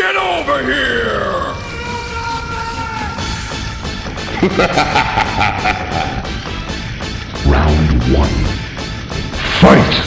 Get over here! Round one. Fight!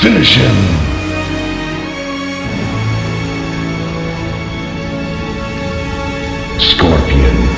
Finish him! Scorpion.